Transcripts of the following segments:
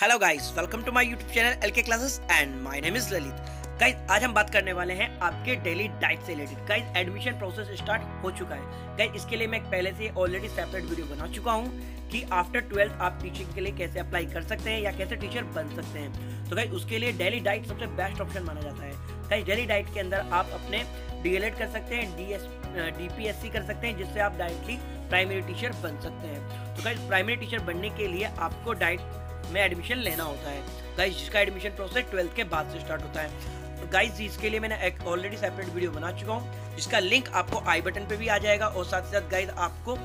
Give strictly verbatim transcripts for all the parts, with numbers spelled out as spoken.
Hello guys, welcome to my YouTube channel LK classes and my name is Lalit. Guys, आज हम बात करने वाले हैं आपके डेली डाइट से related. Guys, admission process start हो चुका है। गाइस, इसके लिए मैं पहले से ऑलरेडी सेपरेट वीडियो बना चुका हूं कि आफ्टर ट्वेल्थ आप टीचिंग के लिए कैसे अप्लाई कर सकते हैं या कैसे टीचर बन सकते हैं। तो गाइस, उसके लिए डेली डाइट सबसे बेस्ट ऑप्शन माना जाता है। गाइस, डेली डाइट के अंदर आप अपने डी एल एड कर सकते हैं, D S D P S C कर सकते हैं, जिससे आप डायरेक्टली प्राइमरी टीचर बन सकते हैं। तो गाइस, प्राइमरी टीचर बनने के लिए आपको डाइट में एडमिशन लेना होता है। गाइस, जिसका एडमिशन प्रोसेस ट्वेल्थ के बाद से स्टार्ट होता है। तो गाइस, इसके लिए मैंने एक ऑलरेडी सेपरेट वीडियो बना चुका हूँ, जिसका लिंक आपको आई बटन पे भी आ जाएगा और साथ ही साथ गाइस आपको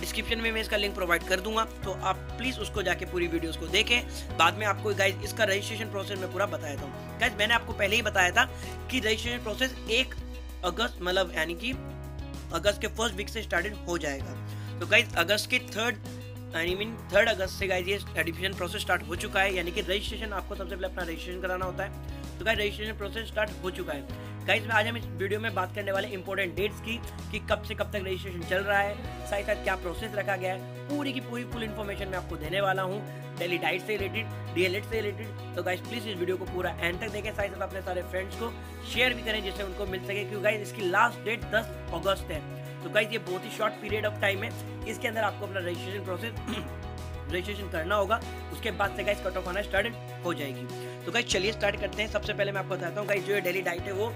डिस्क्रिप्शन में मैं इसका लिंक प्रोवाइड कर दूंगा। तो आप प्लीज़ उसको जाके पूरी वीडियोस को देखें। बाद में आपको गाइस इसका रजिस्ट्रेशन प्रोसेस में पूरा बताया था। गाइस, मैंने आपको पहले ही बताया था कि रजिस्ट्रेशन प्रोसेस एक अगस्त मतलब यानी कि अगस्त के फर्स्ट वीक से स्टार्टेड हो जाएगा। तो गाइस, अगस्त के थर्ड आई मीन थर्ड अगस्त से गाइस ये एडमिशन प्रोसेस स्टार्ट हो चुका है, यानी कि रजिस्ट्रेशन आपको सबसे पहले अपना रजिस्ट्रेशन कराना होता है। तो गाइस, रजिस्ट्रेशन प्रोसेस स्टार्ट हो चुका है। गाइस, आज हम इस वीडियो में बात करने वाले इंपॉर्टेंट डेट्स की कि कब से कब तक रजिस्ट्रेशन चल रहा है, साथ साथ क्या प्रोसेस रखा गया है, पूरी की पूरी फुल इन्फॉर्मेशन मैं आपको देने वाला हूँ डेली डाइट से रिलेटेड, डी एल एड से रिलेटेड। तो गाइस, प्लीज़ इस वीडियो को पूरा एंड तक देखें, साथ साथ अपने सारे फ्रेंड्स को शेयर भी करें जिससे उनको मिल सके, क्योंकि गाइस इसकी लास्ट डेट दस अगस्त है। तो गाइस, ये बहुत ही शॉर्ट पीरियड ऑफ टाइम है। इसके अंदर आपको अपना रजिस्ट्रेशन प्रोसेस रजिस्ट्रेशन करना होगा। उसके बाद से गाइस कट ऑफ आना स्टार्ट हो जाएगी। तो गाइस, चलिए स्टार्ट करते हैं। सबसे पहले मैं आपको बताता हूँ गाइस, जो ये डेली डाइट है वो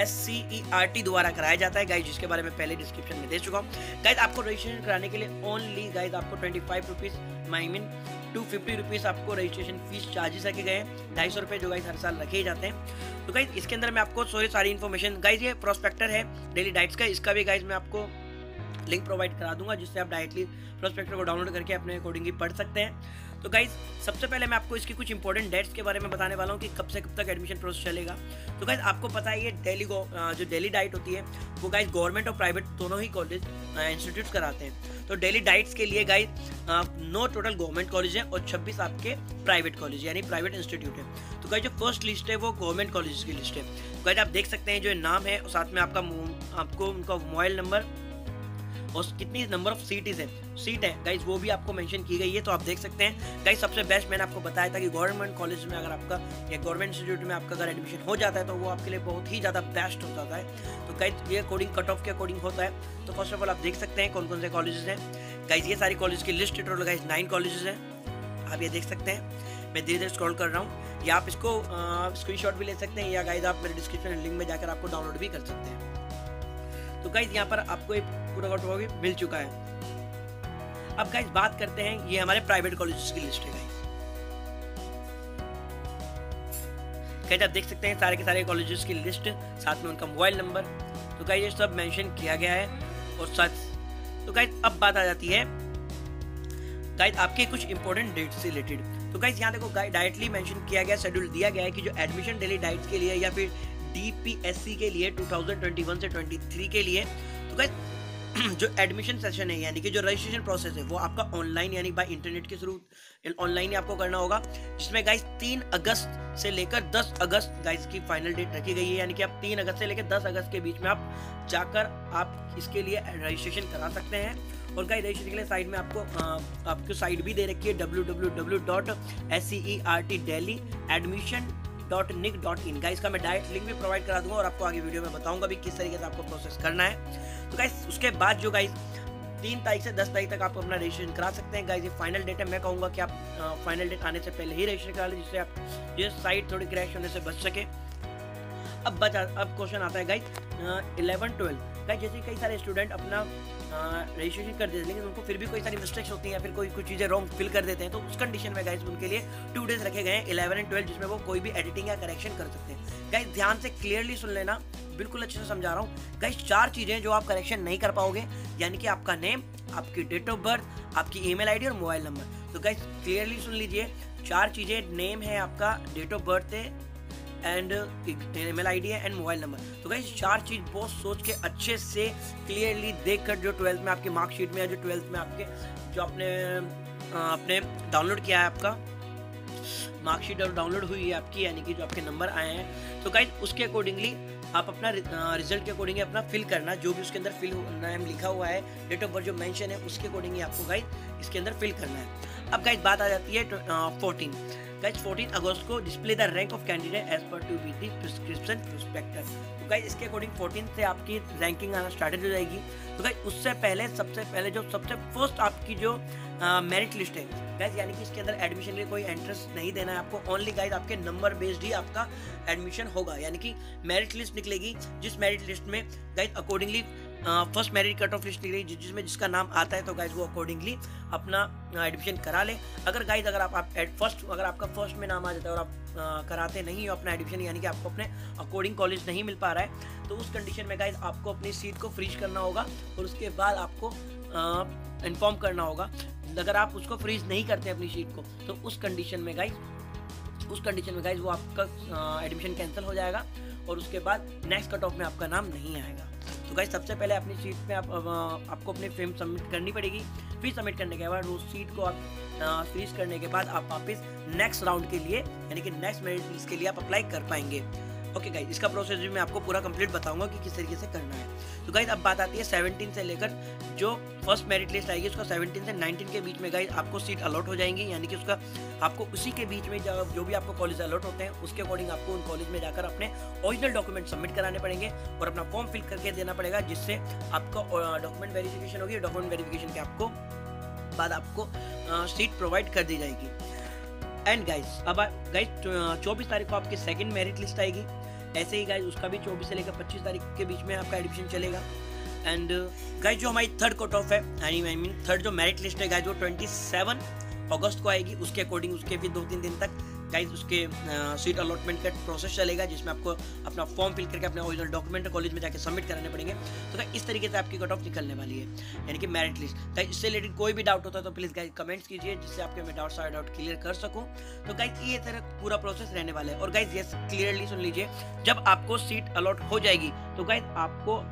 S C E R T द्वारा कराया जाता है। गाइस, जिसके बारे में पहले डिस्क्रिप्शन में दे चुका हूँ। गाइस, आपको रजिस्ट्रेशन कराने के लिए ओनली गाइस आपको twenty five rupees my mean two fifty rupees आपको रजिस्ट्रेशन फीस चार्जेस रखे गए हैं। ढाई सौ रुपये जो गाइस हर साल रखे जाते हैं। तो गाइस, इसके अंदर मैं आपको सॉरी सारी इन्फॉर्मेशन गाइस ये प्रोस्पेक्टर है डेली डाइट्स का, इसका भी गाइस मैं आपको लिंक प्रोवाइड करा दूंगा, जिससे आप डायरेक्टली प्रोस्पेक्टर को डाउनलोड करके अपने अकॉर्डिंगली पढ़ सकते हैं। तो गाइस, सबसे पहले मैं आपको इसकी कुछ इंपॉर्टेंट डेट्स के बारे में बताने वाला हूँ कि कब से कब तक एडमिशन प्रोसेस चलेगा। तो गाइस, आपको पता है ये डेली जो डेली डाइट होती है वो गाइस गवर्नमेंट और प्राइवेट दोनों ही कॉलेज इंस्टीट्यूट कराते हैं। तो डेली डाइट्स के लिए गाइस नौ टोटल गवर्नमेंट कॉलेज हैं और छब्बीस आपके प्राइवेट कॉलेज यानी प्राइवेट इंस्टीट्यूट है। तो गाइस, जो फर्स्ट लिस्ट है वो गवर्नमेंट कॉलेज की लिस्ट है। तो गाइस, आप देख सकते हैं जो नाम है और साथ में आपका आपको उनका मोबाइल नंबर और कितनी नंबर ऑफ सीटीज है सीट है गाइस वो भी आपको मेंशन की गई है। तो आप देख सकते हैं गाइस, सबसे बेस्ट मैंने आपको बताया था कि गवर्नमेंट कॉलेज में अगर आपका या गवर्नमेंट इंस्टीट्यूट में आपका अगर एडमिशन हो जाता है तो वो आपके लिए बहुत ही ज़्यादा बेस्ट हो जाता है। तो गाइस, ये अकॉर्डिंग कट ऑफ के अकॉर्डिंग होता है। तो फर्स्ट ऑफ ऑल आप देख सकते हैं कौन कौन से कॉलेजेस हैं। गाइस, ये सारी कॉलेज की list total guys nine colleges हैं। आप ये देख सकते हैं, मैं धीरे धीरे स्क्रॉल कर रहा हूँ, या आप इसको स्क्रीनशॉट भी ले सकते हैं या गाइस आप मेरे डिस्क्रिप्शन लिंक में जाकर आपको डाउनलोड भी कर सकते हैं। तो गाइस, यहाँ पर आपको एक पूरा कट ऑफ मिल चुका है। अब गाइस, बात करते हैं ये हमारे प्राइवेट कॉलेजेस की लिस्ट है। गाइस गाइस आप देख सकते हैं सारे के सारे कॉलेजेस की लिस्ट, साथ में उनका मोबाइल नंबर। तो गाइस, ये सब मेंशन किया गया है और साथ। तो गाइस, अब बात आ जाती है गाइस आपके कुछ इंपॉर्टेंट डेट से रिलेटेड। तो गाइस, यहाँ देखो डायरेक्टली मेंशन किया गया, शेड्यूल दिया गया है कि जो एडमिशन डेली डाइट्स के लिए या फिर डी पी एस सी के लिए टू थाउज़ेंड ट्वेंटी वन से ट्वेंटी थ्री के लिए। तो गाइस, जो एडमिशन सेशन है यानी कि जो रजिस्ट्रेशन प्रोसेस है वो आपका ऑनलाइन यानी बाय इंटरनेट के थ्रू ऑनलाइन ही आपको करना होगा, जिसमें गाइस तीन अगस्त से लेकर दस अगस्त गाइस की फाइनल डेट रखी गई है। यानी कि आप तीन अगस्त से लेकर दस अगस्त के बीच में आप जाकर आप इसके लिए रजिस्ट्रेशन करा सकते हैं। और गाइस, रजिस्ट्रेशन के लिए साइड में आपको आ, आपको साइट भी दे रखी है W W W dot S C E R T daily admission dot nic dot in. Guys, का मैं डायरेक्ट लिंक भी प्रोवाइड करा दूंगा और आपको आगे वीडियो में बताऊंगा भी किस तरीके से आपको प्रोसेस करना है। तो गाइस, उसके बाद जो गाइस तीन तारीख से दस तारीख तक आप अपना रजिस्ट्रेशन करा सकते हैं। गाइस, ये फाइनल डेट है। मैं कहूँगा कि आप आ, फाइनल डेट आने से पहले ही रजिस्ट्रेशन करा लें, जिससे आप ये साइट थोड़ी क्रैश होने से बच सके। अब बचा अब क्वेश्चन आता है गाइस इलेवन ट्वेल्व। गाइस, जैसे कई सारे स्टूडेंट अपना रजिस्ट्रेशन कर देते हैं लेकिन उनको फिर भी कोई सारी मिस्टेक्स होती हैं या फिर कोई कुछ चीज़ें रॉन्ग फिल कर देते हैं। तो उस कंडीशन में गाइस उनके लिए टू डेज रखे गए हैं इलेवन एंड ट्वेल्व, जिसमें वो कोई भी एडिटिंग या करेक्शन कर सकते हैं। गाइस, ध्यान से क्लियरली सुन लेना, बिल्कुल अच्छे से समझा रहा हूँ। गाइस, चार चीज़ें जो आप करेक्शन नहीं कर पाओगे, यानी कि आपका नेम, आपकी डेट ऑफ बर्थ, आपकी ईमेल आईडी और मोबाइल नंबर। तो गाइस, क्लियरली सुन लीजिए, चार चीज़ें नेम है आपका, डेट ऑफ बर्थ है एंड ईमेल आईडी है एंड मोबाइल नंबर। तो गाइस, चार चीज़ बहुत सोच के अच्छे से क्लियरली देखकर जो ट्वेल्थ में आपके मार्कशीट में या जो ट्वेल्थ में आपके जो आपने आपने डाउनलोड किया है, आपका मार्कशीट डाउनलोड हुई है आपकी, यानी कि जो आपके नंबर आए हैं, तो गाइस उसके अकॉर्डिंगली आप अपना रिजल्ट के अकॉर्डिंग अपना फिल करना, जो भी उसके अंदर फिल नाम लिखा हुआ है, डेट ऑफ बर्थ जो मेंशन है उसके अकॉर्डिंग आपको गाइस इसके अंदर फिल करना है। अब गाइज बात आ जाती है फोर्टीन गाइज फोर्टीन अगस्त को display the rank of candidate as per to be the prescription prospectus. तो गाइज इसके अकॉर्डिंग फोर्टीन से आपकी रैंकिंग आना स्टार्टेड हो जाएगी। तो गाइज उससे पहले सबसे पहले जो सबसे फर्स्ट आपकी जो मेरिट लिस्ट है गाइज, यानी कि इसके अंदर एडमिशन के लिए कोई एंट्रेंस नहीं देना है आपको, ओनली गाइज आपके नंबर बेस्ड ही आपका एडमिशन होगा। यानी कि मेरिट लिस्ट निकलेगी, जिस मेरिट लिस्ट में guys accordingly first merit cut off list निकलेगी जिसमें जिसका नाम आता है, तो गाइज वो अकॉर्डिंगली अपना एडमिशन करा ले। अगर गाइज अगर आप, आप फर्स्ट अगर आपका फर्स्ट में नाम आ जाता है और आप आ, कराते नहीं हो अपना एडमिशन, यानी कि आपको अपने अकॉर्डिंग कॉलेज नहीं मिल पा रहा है, तो उस कंडीशन में गाइज आपको अपनी सीट को फ्रीज करना होगा और उसके बाद आपको इन्फॉर्म करना होगा। अगर आप उसको फ्रीज नहीं करते अपनी सीट को, तो उस कंडीशन में गाइज उस कंडीशन में गाइज वो आपका एडमिशन कैंसिल हो जाएगा और उसके बाद नेक्स्ट कट ऑफ में आपका नाम नहीं आएगा। तो गाइज सबसे पहले अपनी सीट में आप, आप आपको अपनी फीम सबमिट करनी पड़ेगी। फीस सबमिट करने के बाद उस सीट को आप फ्रीज करने के बाद आप वापस नेक्स्ट राउंड के लिए यानी कि नेक्स्ट मेरिट लिस्ट के लिए आप अप्लाई कर पाएंगे। ओके गाइज, इसका प्रोसेस भी मैं आपको पूरा कंप्लीट बताऊंगा कि किस तरीके से करना है। तो गाइज अब बात आती है सेवनटीन से लेकर जो फर्स्ट मेरिट लिस्ट आएगी उसका सेवनटीन से नाइनटीन के बीच में गाइज आपको सीट अलॉट हो जाएंगी, यानी कि उसका आपको उसी के बीच में जो भी आपको कॉलेज अलॉट होते हैं उसके अकॉर्डिंग आपको उन कॉलेज में जाकर अपने ओरिजिनल डॉक्यूमेंट सबमिट कराने पड़ेंगे और अपना फॉर्म फिल करके देना पड़ेगा, जिससे आपका डॉक्यूमेंट वेरिफिकेशन होगी। डॉक्यूमेंट वेरिफिकेशन के आपको बाद आपको सीट प्रोवाइड कर दी जाएगी। एंड गाइज अब गाइज चौबीस तारीख को आपकी सेकेंड मेरिट लिस्ट आएगी, ऐसे ही गाइज उसका भी चौबीस से लेकर पच्चीस तारीख के बीच में आपका एडमिशन चलेगा। एंड गाइज जो हमारी थर्ड कट ऑफ है आई मीन थर्ड जो मेरिट लिस्ट है गाइज वो सत्ताईस अगस्त को आएगी। उसके अकॉर्डिंग उसके भी दो तीन दिन तक गाइज उसके सीट अलॉटमेंट का प्रोसेस चलेगा, जिसमें आपको अपना फॉर्म फिल करके अपने ओरिजिनल डॉक्यूमेंट कॉलेज में जाके सबमिट कराने पड़ेंगे। तो गाइज इस तरीके से आपकी कट ऑफ निकलने वाली है, यानी कि मेरिट लिस्ट। गाइज इससे रिलेटेड कोई भी डाउट होता है तो प्लीज़ गाइज कमेंट्स कीजिए, जिससे आपके मैं डाउट सारे डाउट क्लियर कर सकूँ। तो गाइज ये तरह पूरा प्रोसेस रहने वाला है। और गाइज ये क्लियरली सुन लीजिए, जब आपको सीट अलॉट हो जाएगी तो गाइज आपको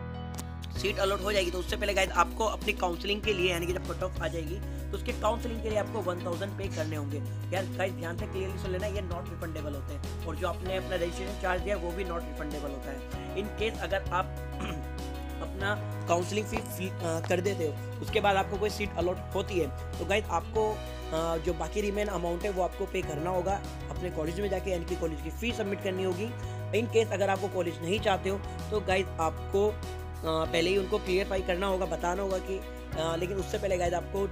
सीट अलॉट हो जाएगी तो उससे पहले गाइज आपको अपनी काउंसलिंग के लिए यानी कि जब कट ऑफ आ जाएगी तो उसके काउंसलिंग के लिए आपको एक हज़ार पे करने होंगे। यार गाइज ध्यान से क्लियरली सुन लेना, ये नॉट रिफंडेबल होते हैं और जो आपने अपना रजिस्ट्रेशन चार्ज दिया वो भी नॉट रिफंडेबल होता है। इन केस अगर आप अपना काउंसलिंग फी कर देते हो उसके बाद आपको कोई सीट अलॉट होती है तो गाइज आपको जो बाकी रिमेन अमाउंट है वो आपको पे करना होगा अपने कॉलेज में जाके, यानी कि कॉलेज की फीस सबमिट करनी होगी। इन केस अगर आपको कॉलेज नहीं चाहते हो तो गाइज आपको पहले ही उनको क्लियरफाई करना होगा, बताना होगा कि आ, लेकिन उससे पहले गाइज आपको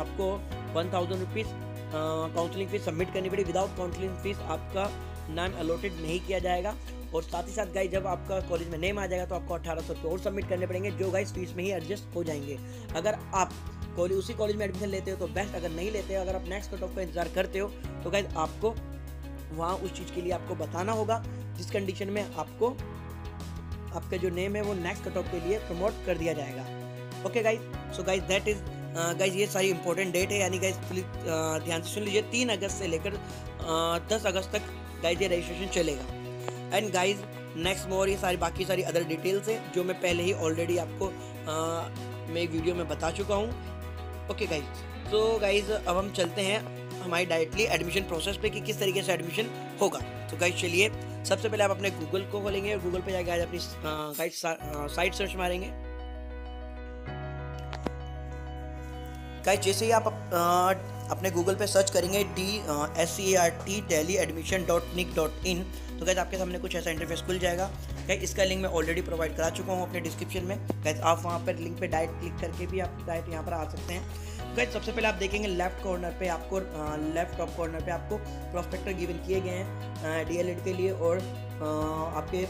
आपको one thousand rupees counselling fees submit करनी पड़ी। विदाउट काउंसलिंग फीस आपका नाम अलॉटेड नहीं किया जाएगा। और साथ ही साथ गाइज जब आपका कॉलेज में नेम आ जाएगा तो आपको अठारह सौ रुपये और सबमिट करने पड़ेंगे, जो गाइज फीस में ही एडजस्ट हो जाएंगे। अगर आप कॉलेज उसी कॉलेज में एडमिशन लेते हो तो बेस्ट, अगर नहीं लेते हो, अगर आप नेक्स्ट कट ऑफ का इंतजार करते हो तो गाइज आपको वहाँ उस चीज़ के लिए आपको बताना होगा, जिस कंडीशन में आपको आपका जो नेम है वो नेक्स्ट कट ऑफ के लिए प्रमोट कर दिया जाएगा। Okay guys, so guys that is guys ये सारी इंपॉर्टेंट डेट है, यानी गाइज प्लीज ध्यान से सुन लीजिए। तीन अगस्त से लेकर दस अगस्त तक गाइज ये रजिस्ट्रेशन चलेगा। एंड गाइज नेक्स्ट मोर ये सारी बाकी सारी अदर डिटेल्स है जो मैं पहले ही ऑलरेडी आपको uh, मैं एक वीडियो में बता चुका हूँ। ओके गाइज, सो गाइज अब हम चलते हैं हमारी डायरेक्टली एडमिशन प्रोसेस पे कि किस तरीके से एडमिशन होगा। तो गाइज चलिए सबसे पहले आप अपने गूगल को खोलेंगे और गूगल पे जाके आज अपनी गाइड साइट सर्च मारेंगे। गाइज जैसे ही आप अपने गूगल पे सर्च करेंगे D S C R T daily admission dot nic dot in तो गाइज आपके सामने कुछ ऐसा इंटरफेस खुल जाएगा। गाइज इसका लिंक मैं ऑलरेडी प्रोवाइड करा चुका हूँ अपने डिस्क्रिप्शन में। गाइज आप वहाँ पर लिंक पे डायरेक्ट क्लिक करके भी आप डायरेक्ट यहाँ पर आ सकते हैं। गाइज सबसे पहले आप देखेंगे लेफ्ट कॉर्नर पे आपको लेफ्ट टॉप कॉर्नर पे आपको प्रोस्पेक्टर गिवन किए गए हैं डी एल एड के लिए और uh, आपके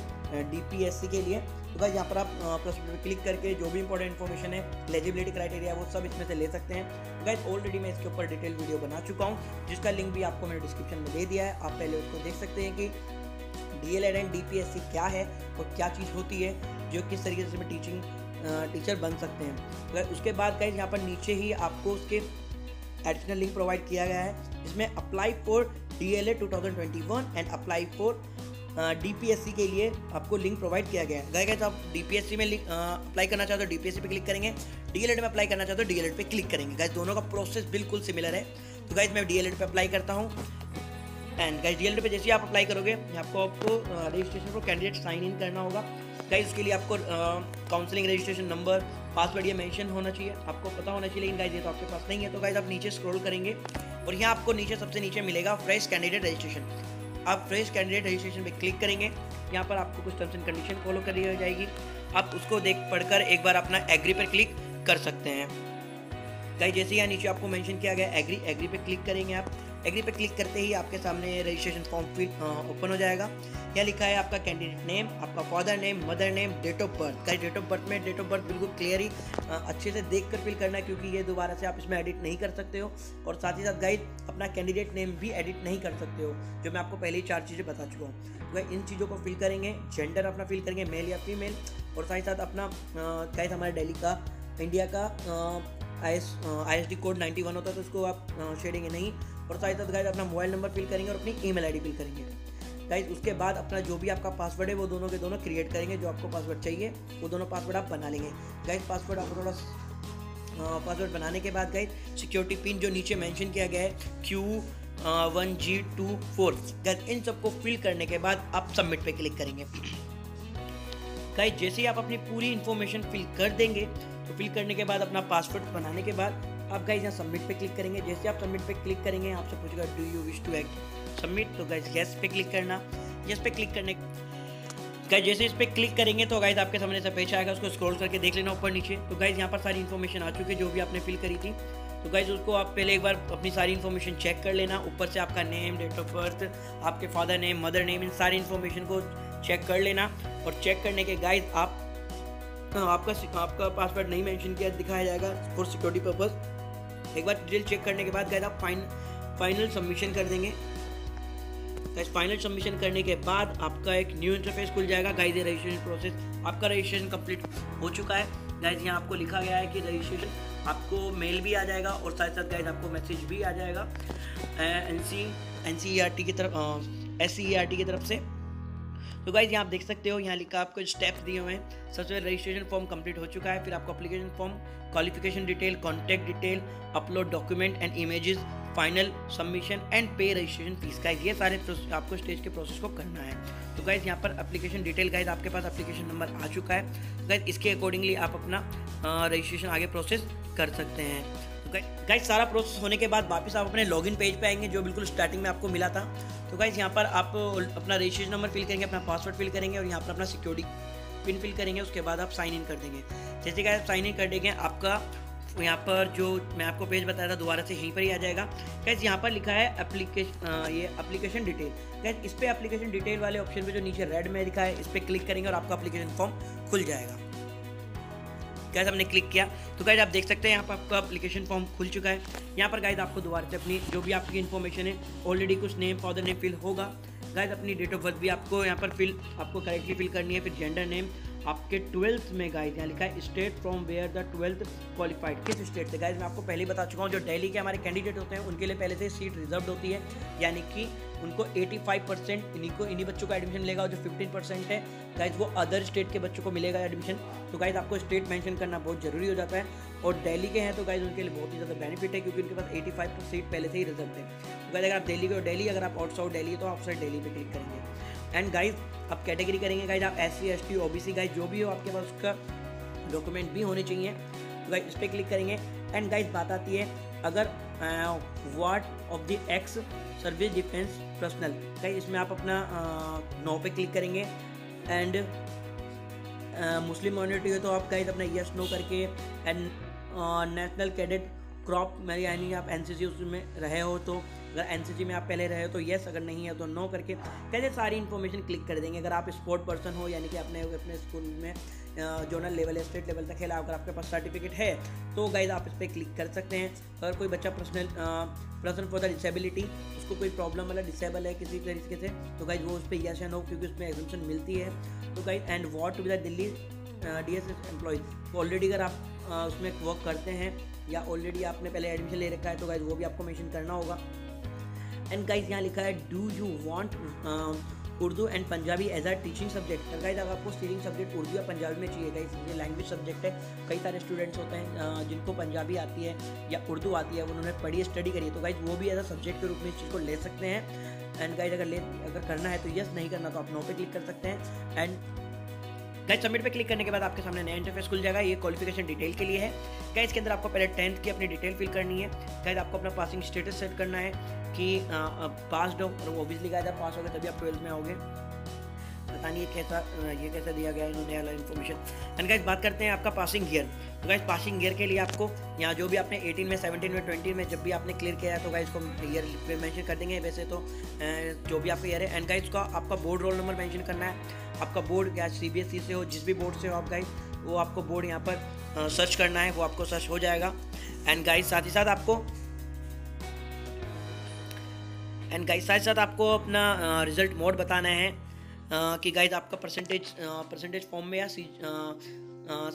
डी पी एस सी के लिए। तो गाइज यहाँ पर आप प्रोस्पेक्टर क्लिक करके जो भी इंपॉर्टेंट इन्फॉर्मेशन है, एलिजिबिलिटी क्राइटेरिया, वो सब इसमें से ले सकते हैं। गाइज ऑलरेडी मैं इसके ऊपर डिटेल वीडियो बना चुका हूँ, जिसका लिंक भी आपको मैंने डिस्क्रिप्शन में दे दिया है। आप पहले उसको देख सकते हैं कि D L Ed and D P S C क्या है और क्या चीज़ होती है, जो किस तरीके से इसमें टीचिंग टीचर बन सकते हैं। अगर उसके बाद गाइज यहाँ पर नीचे ही आपको उसके एडिशनल लिंक प्रोवाइड किया गया है, जिसमें apply for D L Ed twenty twenty one and apply for D P S C के लिए आपको लिंक प्रोवाइड किया गया है। अगर गाइज आप डी पी एस सी में अप्लाई करना चाहते हो डी पी एस सी पे क्लिक करेंगे, डी एल एड में अप्लाई करना चाहते हो डी एल एड पे क्लिक करेंगे। गाइज दोनों का प्रोसेस बिल्कुल सिमिलर है। तो गाइज मैं डी एल एड पे अप्लाई करता हूँ and guys D L Ed पे जैसे ही आप अप्लाई करोगे आपको आपको registration for candidate sign in करना होगा। गाइज उसके लिए आपको काउंसलिंग रजिस्ट्रेशन नंबर पासवर्ड ये मेंशन होना चाहिए, आपको पता होना चाहिए। लेकिन गाइज ये तो आपके पास नहीं है, तो गाइज आप नीचे स्क्रॉल करेंगे और यहाँ आपको नीचे सबसे नीचे मिलेगा फ्रेश कैंडिडेट रजिस्ट्रेशन। आप फ्रेश कैंडिडेट रजिस्ट्रेशन पे क्लिक करेंगे, यहाँ पर आपको कुछ टर्म्स एंड कंडीशन फॉलो करी हो जाएगी, आप उसको देख पढ़कर एक बार अपना एग्री पर क्लिक कर सकते हैं। गाइज जैसे यहाँ नीचे आपको मेंशन किया गया एग्री, एग्री पे क्लिक करेंगे आप। एग्री पे क्लिक करते ही आपके सामने रजिस्ट्रेशन फॉर्म ओपन हो जाएगा। यहाँ लिखा है आपका कैंडिडेट नेम, आपका father name, mother name, date of birth. Guys date of birth में डेट ऑफ बर्थ बिल्कुल क्लियर ही अच्छे से देख कर फिल करना है, क्योंकि ये दोबारा से आप इसमें एडिट नहीं कर सकते हो। और साथ ही साथ गाइज अपना कैंडिडेट नेम भी एडिट नहीं कर सकते हो, जो मैं आपको पहले ही चार चीज़ें बता चुका हूँ। तो इन चीज़ों को फिल करेंगे, जेंडर अपना फिल करेंगे मेल या फीमेल, और साथ ही साथ अपना गाइज हमारे दिल्ली का इंडिया का I S I S D code ninety one होता है, तो उसको आप शेडेंगे नहीं। और साथ ही साथ गाइज अपना मोबाइल नंबर फिल करेंगे और अपनी ईमेल आईडी फिल करेंगे। गाइज उसके बाद अपना जो भी आपका पासवर्ड है वो दोनों के दोनों क्रिएट करेंगे, जो आपको पासवर्ड चाहिए वो दोनों पासवर्ड आप बना लेंगे। गाइज पासवर्ड आपको थोड़ा पासवर्ड बनाने के बाद गाइज सिक्योरिटी पिन जो नीचे मेंशन किया गया है Q one G two four guys इन सबको फिल करने के बाद आप सबमिट पे क्लिक करेंगे। गाइज जैसे ही आप अपनी पूरी इन्फॉर्मेशन फिल कर देंगे, तो फिल करने के बाद अपना पासवर्ड बनाने के बाद आप गाइज यहाँ सबमिट पे क्लिक करेंगे। जैसे आप सबमिट पे क्लिक करेंगे आपसे पूछेगा do you wish to act submit, तो गाइज येस पे क्लिक करना। येस पे क्लिक करने गाइज जैसे इस पर क्लिक करेंगे तो गाइज आपके सामने से पेज आएगा, उसको स्क्रॉल करके देख लेना ऊपर नीचे। तो गाइज यहाँ पर सारी इन्फॉर्मेशन आ चुकी है जो भी आपने फिल करी थी। तो गाइज उसको आप पहले एक बार अपनी सारी इन्फॉर्मेशन चेक कर लेना, ऊपर से आपका नेम, डेट ऑफ बर्थ, आपके फादर नेम, मदर नेम, इन सारी इन्फॉर्मेशन को चेक कर लेना। और चेक करने के गाइज आप आपका आपका पासवर्ड नहीं मेंशन किया दिखाया जाएगा फॉर सिक्योरिटी पर्पस। एक बार डिटेल चेक करने के बाद गाइज आप फाइन फाइनल सबमिशन कर देंगे। गाइज फाइनल सबमिशन करने के बाद आपका एक न्यू इंटरफेस खुल जाएगा। गाइज ये रजिस्ट्रेशन प्रोसेस, आपका रजिस्ट्रेशन कंप्लीट हो चुका है। गाइज यहाँ आपको लिखा गया है कि रजिस्ट्रेशन आपको मेल भी आ जाएगा और साथ साथ गाइज आपको मैसेज भी आ जाएगा N C N C E R T की तरफ S C E R T की तरफ से। तो गाइज यहाँ आप देख सकते हो, यहाँ लिखा आपको स्टेप्स दिए हुए हैं। सबसे पहले रजिस्ट्रेशन फॉर्म कंप्लीट हो चुका है, फिर आपको application form, qualification detail, contact detail, upload document and images, final submission and pay registration fees का, ये सारे आपको स्टेज के प्रोसेस को करना है। तो गाइज यहाँ पर एप्लीकेशन डिटेल गाइज आपके पास एप्लीकेशन नंबर आ चुका है। तो गाइज इसके अकॉर्डिंगली आप अपना रजिस्ट्रेशन आगे प्रोसेस कर सकते हैं। गाइज सारा प्रोसेस होने के बाद वापस आप अपने लॉगिन पेज पे आएंगे जो बिल्कुल स्टार्टिंग में आपको मिला था। तो गाइज यहाँ पर आप अपना रजिस्ट्रेशन नंबर फिल करेंगे, अपना पासवर्ड फिल करेंगे और यहाँ पर अपना सिक्योरिटी पिन फिल करेंगे। उसके बाद आप साइन इन कर देंगे। जैसे कि आप साइन इन कर देंगे आपका यहाँ पर जो मैं आपको पेज बताया था दोबारा से यहीं पर ही आ जाएगा। गाइज यहाँ पर लिखा है एप्लीकेशन, ये एप्लीकेशन डिटेल। गाइज इस पर एप्लीकेशन डिटेल वाले ऑप्शन पर जो नीचे रेड में लिखा है इस पर क्लिक करेंगे और आपका एप्लीकेशन फॉर्म खुल जाएगा। गाइज हमने क्लिक किया तो गाइज आप देख सकते हैं यहाँ पर आपका एप्लीकेशन फॉर्म खुल चुका है। यहाँ पर गाइज आपको दोबारा से अपनी जो भी आपकी इन्फॉर्मेशन है ऑलरेडी कुछ नेम, फादर नेम फिल होगा। गाइज अपनी डेट ऑफ बर्थ भी आपको यहाँ पर फिल आपको करेक्टली फिल करनी है। फिर जेंडर नेम आपके ट्वेल्थ में गाइज यहाँ लिखा है state from where the twelfth qualified, किस स्टेट से। गाइज मैं आपको पहले ही बता चुका हूँ जो दिल्ली के हमारे कैंडिडेट होते हैं उनके लिए पहले से सीट रिजर्व होती है, यानी कि उनको पचासी परसेंट इन्हीं को इन्हीं बच्चों का एडमिशन मिलेगा और जो पंद्रह परसेंट है गाइज वो अदर स्टेट के बच्चों को मिलेगा एडमिशन। तो गाइज आपको स्टेट मेंशन करना बहुत ज़रूरी हो जाता है और दिल्ली के हैं तो गाइज उनके लिए बहुत ही ज़्यादा बेनिफिट है क्योंकि उनके पास पचासी परसेंट सीट पहले से ही रिजर्व है। तो गाइज अगर आप दिल्ली के हो दिल्ली, अगर आप आउटसाइड दिल्ली तो आउटसाइड दिल्ली पर क्लिक करेंगे। एंड गाइज आप कैटेगरी करेंगे गाइज आप S C, S T, O B C guys जो भी हो आपके पास उसका डॉक्यूमेंट भी होने चाहिए। तो गाइज इस पर क्लिक करेंगे। एंड गाइज बात आती है अगर ward of the ex service defence personal guys इसमें आप अपना नो पे क्लिक करेंगे। एंड मुस्लिम माइनॉरिटी है तो आप गाइज अपना यस नो करके एंड नेशनल कैडेट क्रॉप में यानी आप एन सी सी उसमें रहे हो तो अगर एन सी सी में आप पहले रहे हो तो येस, अगर नहीं है तो नो करके कैसे सारी इन्फॉर्मेशन क्लिक कर देंगे। अगर आप स्पोर्ट पर्सन हो यानी कि आपने अपने स्कूल में जोनल लेवल या स्टेट लेवल तक खेला, अगर आपके पास सर्टिफिकेट है तो गाइज आप इस पर क्लिक कर सकते हैं। अगर कोई बच्चा personal person for the disability, उसको कोई प्रॉब्लम मतलब डिसेबल है किसी तरीके से तो गाइज वो उस पर येस या नो, क्योंकि उसमें एग्जामेशन मिलती है। तो guys and what to be the Delhi D S S employees, already अगर आप uh, उसमें वर्क करते हैं या ऑलरेडी आपने पहले एडमिशन ले रखा है तो गाइज वो भी आपको मेंशन करना होगा। एंड गाइज यहाँ लिखा है do you want Urdu and Punjabi as are teaching subject. और गाइज अगर आपको टीचिंग सब्जेक्ट उर्दू या पंजाबी में चाहिए गाइज, ये लैंग्वेज सब्जेक्ट है, कई सारे स्टूडेंट्स होते हैं जिनको पंजाबी आती है या उर्दू आती है, उन्होंने पढ़ी स्टडी करी, तो गाइज वो भी एज अ सब्जेक्ट के रूप में इस चीज़ को ले सकते हैं। एंड गाइज अगर ले अगर करना है तो यस, नहीं करना तो आप नो पे क्लिक कर सकते हैं। एंड गाइस सबमिट पे क्लिक करने के बाद आपके सामने नया इंटरफेस खुल जाएगा। ये क्वालिफिकेशन डिटेल के लिए है। गाइस इसके अंदर आपको पहले टेंथ की अपनी डिटेल फिल करनी है। गाइस आपको अपना पासिंग स्टेटस सेट करना है कि पास्ड हो, और ऑब्वियसली गाइस आप पास होगा तभी आप ट्वेल्थ में आओगे। पता नहीं ये कैसा ये कैसा दिया गया इन्होंने अलग इन्फॉर्मेशन। एंड गाइस बात करते हैं आपका पासिंग ईयर। तो गाइस पासिंग ईयर के लिए आपको यहाँ जो भी आपने अठारह में, सत्रह में, बीस में जब भी आपने क्लियर किया है तो गाइस को ईयर पे मेंशन कर देंगे वैसे तो जो भी आपका ईयर है। एंड गाइस का आपका बोर्ड रोल नंबर मेंशन करना है। आपका बोर्ड क्या सीबीएसई से हो, जिस भी बोर्ड से हो आप गाइस, वो आपको बोर्ड यहाँ पर सर्च करना है, वो आपको सर्च हो जाएगा। एंड गाइस साथ ही साथ आपको एंड गाइस साथ ही साथ आपको अपना रिजल्ट मोड बताना है Uh, कि गाइज आपका परसेंटेज परसेंटेज फॉर्म में या C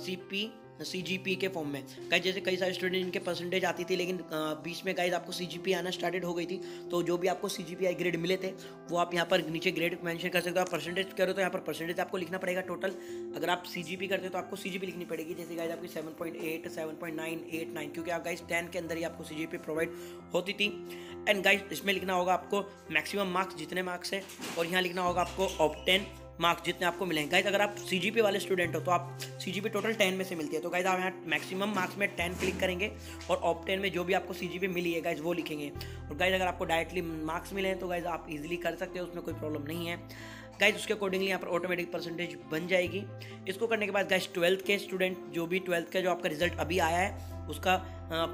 C P C G P के फॉर्म में। गाइज जैसे कई सारे स्टूडेंट इनके परसेंटेज आती थी लेकिन बीच में गाइज आपको सी जी पी आना स्टार्टेड हो गई थी, तो जो भी आपको सी जी पी आई ग्रेड मिले थे वो आप यहाँ पर नीचे ग्रेड मेंशन कर सकते हो। आप परसेंटेज करो तो यहाँ पर परसेंटेज आपको लिखना पड़ेगा टोटल। अगर आप सी जी पी करते हो तो आपको सी जी पी लिखनी पड़ेगी। जैसे गाइज आपकी seven point eight seven point nine eight nine क्योंकि आप गाइज टेन के अंदर ही आपको सी जी पी प्रोवाइड होती थी। एंड गाइज इसमें लिखना होगा आपको मैक्सिमम मार्क्स जितने मार्क्स हैं, और यहाँ लिखना होगा आपको ऑब्टेन मार्क्स जितने आपको मिलेंगे। गाइज अगर आप सीजीपी वाले स्टूडेंट हो तो आप सीजीपी टोटल टेन में से मिलती है, तो गाइज आप यहाँ मैक्सिमम मार्क्स में टेन क्लिक करेंगे और ऑप्टेन में जो भी आपको सीजीपी मिली है गाइज वो लिखेंगे। और गाइज अगर आपको डायरेक्टली मार्क्स मिले हैं तो गाइज आप इजीली कर सकते हो, उसमें कोई प्रॉब्लम नहीं है। गाइज उसके अकॉर्डिंगली यहाँ पर ऑटोमेटिक परसेंटेज बन जाएगी। इसको करने के बाद गाइज ट्वेल्थ के स्टूडेंट जो भी ट्वेल्थ का जो आपका रिजल्ट अभी आया है उसका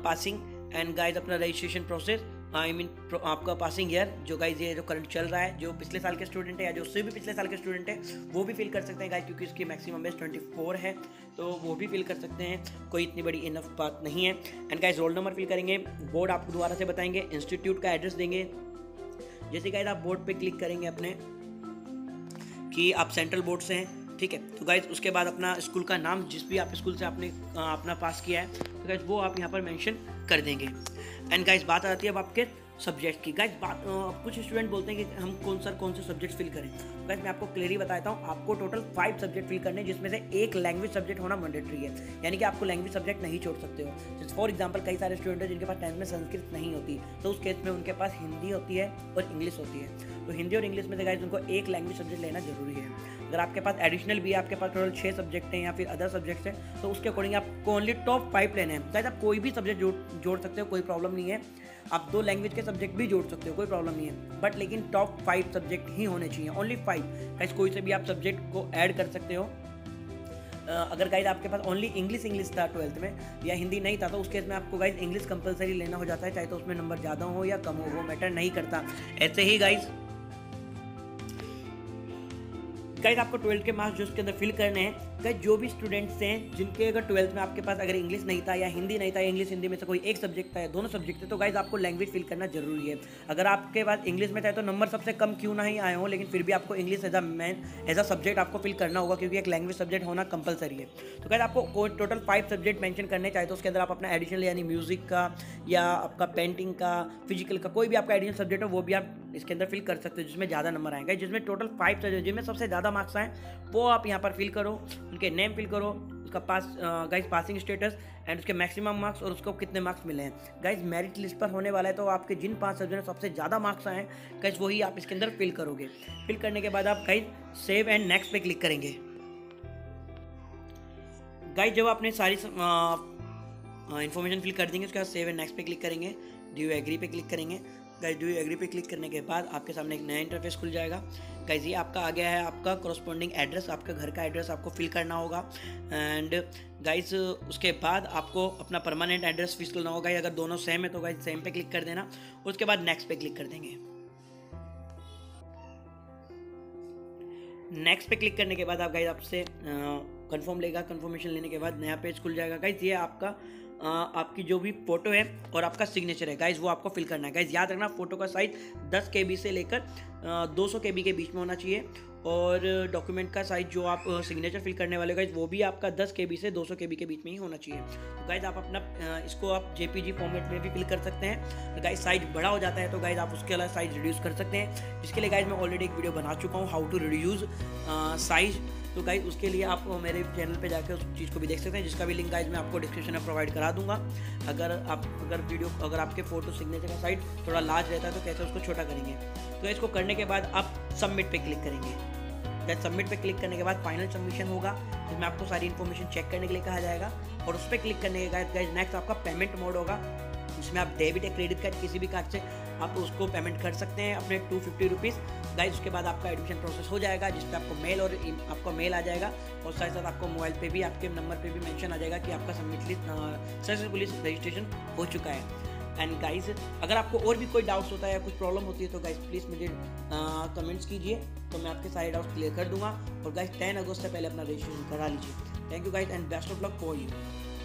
पासिंग एंड गाइज अपना registration process I I mean mean, आपका पासिंग ईयर जो गाइज ये जो करंट चल रहा है, जो पिछले साल के स्टूडेंट है या जो उससे भी पिछले साल के स्टूडेंट है वो भी फिल कर सकते हैं गाइज, क्योंकि इसकी मैक्सिमम बेस चौबीस है तो वो भी फिल कर सकते हैं, कोई इतनी बड़ी इनफ बात नहीं है। And guys roll number fill करेंगे, बोर्ड आपको दोबारा से बताएंगे, इंस्टीट्यूट का एड्रेस देंगे। जैसे गाइज आप बोर्ड पर क्लिक करेंगे अपने कि आप सेंट्रल बोर्ड से हैं, ठीक है, तो गाइज उसके बाद अपना स्कूल का नाम जिस भी आप स्कूल से आपने अपना पास किया है तो गाइज वो आप यहाँ पर मेंशन कर देंगे। एंड गाइज बात आती है अब आपके सब्जेक्ट की। गाइज बात कुछ स्टूडेंट बोलते हैं कि हम कौन सा कौन से सब्जेक्ट फिल करें। गाइज मैं आपको क्लियरली बताता हूँ, आपको टोटल फाइव सब्जेक्ट फिल करने हैं जिसमें से एक लैंग्वेज सब्जेक्ट होना मैंडेटरी है, यानी कि आपको लैंग्वेज सब्जेक्ट नहीं छोड़ सकते हो। जैसे फॉर एग्जाम्पल कई सारे स्टूडेंट हैं जिनके पास टेंथ में संस्कृत नहीं होती, तो उस केस में उनके पास हिंदी होती है और इंग्लिश होती है, तो हिंदी और इंग्लिश में से गाइज उनको एक लैंग्वेज सब्जेक्ट लेना जरूरी है। अगर आपके पास एडिशनल भी है, आपके पास टोटल छः सब्जेक्ट हैं या फिर अदर सब्जेक्ट्स हैं, तो उसके अकॉर्डिंग आपको ओनली टॉप फाइव लेना है। गाइज आप कोई भी सब्जेक्ट जोड़ जोड़ सकते हो, कोई प्रॉब्लम नहीं है। आप दो लैंग्वेज के सब्जेक्ट भी जोड़ सकते हो, कोई प्रॉब्लम नहीं है, बट लेकिन टॉप फाइव सब्जेक्ट ही होने चाहिए, ओनली फाइव। गाइज कोई से भी आप सब्जेक्ट को ऐड कर सकते हो। अगर गाइज आपके पास ओनली इंग्लिश इंग्लिश था ट्वेल्थ में या हिंदी नहीं था, तो उस केस में आपको गाइज इंग्लिश कंपलसरी लेना हो जाता है, चाहे तो उसमें नंबर ज़्यादा हो या कम हो, वो मैटर नहीं करता। ऐसे ही गाइज गाइज आपको ट्वेल्थ के मार्क्स जो उसके अंदर फिल करने हैं। गाइज जो भी स्टूडेंट्स हैं जिनके अगर ट्वेल्थ में आपके पास अगर इंग्लिश नहीं था या हिंदी नहीं था, इंग्लिश हिंदी में से कोई एक सब्जेक्ट था या दोनों सब्जेक्ट थे, तो गाइज आपको लैंग्वेज फिल करना जरूरी है। अगर आपके पास इंग्लिश में था तो नंबर सबसे कम क्यों ना ही आए हों, लेकिन फिर भी आपको English as a main as a subject आपको फिल करना होगा, क्योंकि एक लैंग्वेज सब्जेक्ट होना कंपलसरी है। तो गाइज आपको टोटल फाइव सब्जेक्ट मैंशन करने चाहिए, तो उसके अंदर आप अपना एडिशनल यानी म्यूजिक का या आपका पेंटिंग का, फिजिकल का, कोई भी आपका एडिशनल सब्जेक्ट हो वो भी आप इसके अंदर फिल कर सकते हो, जिसमें ज़्यादा नंबर आएंगे। जिसमें टोटल फाइव सब्जेक्ट जिनमें सबसे ज़्यादा मार्क्स आएँ वो आप यहाँ पर फिल करो, उनके नेम फिल करो, उसका pass guys passing status and उसके मैक्सिमम मार्क्स और उसको कितने मार्क्स मिले हैं। गाइज मेरिट लिस्ट पर होने वाला है, तो आपके जिन पांच सब्जेक्ट में सबसे ज़्यादा मार्क्स आए गाइज वही आप इसके अंदर फिल करोगे। फिल करने के बाद आप गाइज सेव एंड नेक्स्ट पे क्लिक करेंगे। गाइज जब आपने सारी इन्फॉर्मेशन फिल कर देंगे उसके बाद सेव एंड नेक्स्ट पे क्लिक करेंगे, डू यू एग्री पे क्लिक करेंगे। गाइज डू यू एग्री पे क्लिक करने के बाद आपके सामने एक नया इंटरफेस खुल जाएगा। गाइज ये आपका आ गया है आपका कॉरस्पॉन्डिंग एड्रेस, आपके घर का एड्रेस आपको फिल करना होगा। एंड गाइज उसके बाद आपको अपना परमानेंट एड्रेस फिल करना होगा। अगर दोनों सेम है तो गाइज सेम पे क्लिक कर देना, उसके बाद नेक्स्ट पे क्लिक कर देंगे। नेक्स्ट पे क्लिक करने के बाद आप गाइज आपसे कन्फर्म लेगा। कन्फर्मेशन लेने के बाद नया पेज खुल जाएगा। गाइज ये आपका Uh, आपकी जो भी फोटो है और आपका सिग्नेचर है गाइज वो आपको फिल करना है। गाइज याद रखना फोटो का साइज दस केबी से लेकर दो सौ केबी के बीच में होना चाहिए, और डॉक्यूमेंट का साइज जो आप सिग्नेचर फिल करने वाले हो गाइज वो भी आपका दस केबी से दो सौ केबी के बीच में ही होना चाहिए। तो गाइज आप अपना इसको आप जेपीजी फॉर्मेट में भी फिल कर सकते हैं। गाइज साइज बड़ा हो जाता है तो गाइज आप उसके अलावा साइज रिड्यूस कर सकते हैं, जिसके लिए गाइज मैं ऑलरेडी एक वीडियो बना चुका हूँ हाउ टू रिड्यूस साइज, तो गाइज उसके लिए आप मेरे चैनल पे जाकर उस चीज़ को भी देख सकते हैं, जिसका भी लिंक गाइज मैं आपको डिस्क्रिप्शन में प्रोवाइड करा दूंगा। अगर आप अगर वीडियो अगर आपके फोटो सिग्नेचर का साइज थोड़ा लार्ज रहता है तो कैसे उसको छोटा करेंगे। तो इसको करने के बाद आप सबमिट पे क्लिक करेंगे। देन सबमिट पे क्लिक करने के बाद फाइनल सबमिशन होगा जिसमें आपको सारी इन्फॉर्मेशन चेक करने के लिए कहा जाएगा और उस पर क्लिक करने के बाद गाइस नेक्स्ट आपका पेमेंट मोड होगा जिसमें आप डेबिट या क्रेडिट कार्ड किसी भी कार्ड से आप उसको पेमेंट कर सकते हैं अपने टू फिफ्टी रुपीज़ गाइज। उसके बाद आपका एडमिशन प्रोसेस हो जाएगा जिस पर आपको मेल और आपका मेल आ जाएगा और साथ साथ आपको मोबाइल पे भी आपके नंबर पे भी मेंशन आ जाएगा कि आपका सबमिट लिस्ट सक्सेसफुली रजिस्ट्रेशन हो चुका है। एंड गाइज अगर आपको और भी कोई डाउट्स होता है या कुछ प्रॉब्लम होती है तो गाइज प्लीज़ मुझे कमेंट्स कीजिए तो मैं आपके सारे डाउट्स क्लियर कर दूंगा। और गाइज टेन अगस्त से पहले अपना रजिस्ट्रेशन करा लीजिए। Thank you guys and best of luck for you.